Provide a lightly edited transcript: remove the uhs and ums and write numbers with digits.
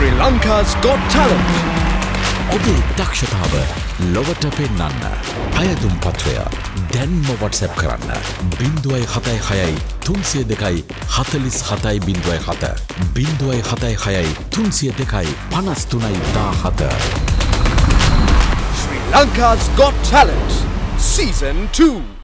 Sri Lanka's Got Talent. ඔබේ දක්ෂතාව ලොවට පෙන්වන්න අයදුම් පත්‍රය දැන්ම WhatsApp කරන්න 0766302 47707 0766302 5317. Sri Lanka's Got Talent Season 2.